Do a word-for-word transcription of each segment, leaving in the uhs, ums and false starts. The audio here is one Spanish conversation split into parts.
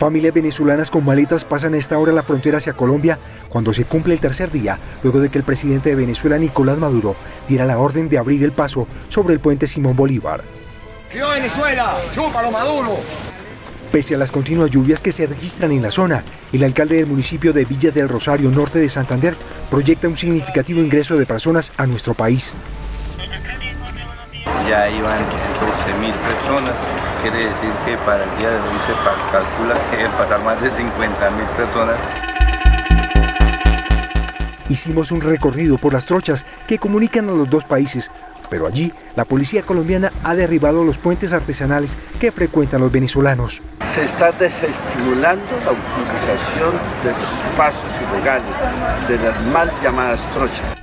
Familias venezolanas con maletas pasan a esta hora la frontera hacia Colombia cuando se cumple el tercer día, luego de que el presidente de Venezuela, Nicolás Maduro, diera la orden de abrir el paso sobre el puente Simón Bolívar. ¡Viva Venezuela! ¡Chúpalo, Maduro! Pese a las continuas lluvias que se registran en la zona, el alcalde del municipio de Villa del Rosario, norte de Santander, proyecta un significativo ingreso de personas a nuestro país. Ya iban doce mil personas, quiere decir que para el día de hoy se calcula que deben pasar más de cincuenta mil personas. Hicimos un recorrido por las trochas que comunican a los dos países, pero allí la policía colombiana ha derribado los puentes artesanales que frecuentan los venezolanos. Se está desestimulando la utilización de los pasos ilegales, de las mal llamadas trochas.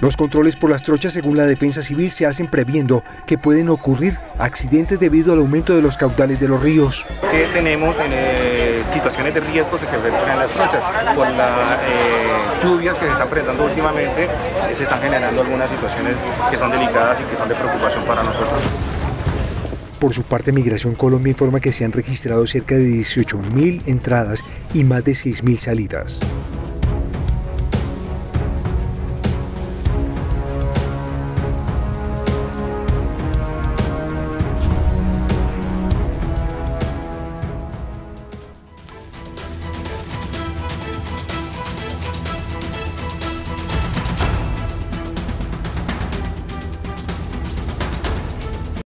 Los controles por las trochas, según la Defensa Civil, se hacen previendo que pueden ocurrir accidentes debido al aumento de los caudales de los ríos. ¿Qué tenemos en eh, situaciones de riesgo que se presentan en las trochas? Con las eh, lluvias que se están presentando últimamente, eh, se están generando algunas situaciones que son delicadas y que son de preocupación para nosotros. Por su parte, Migración Colombia informa que se han registrado cerca de dieciocho mil entradas y más de seis mil salidas.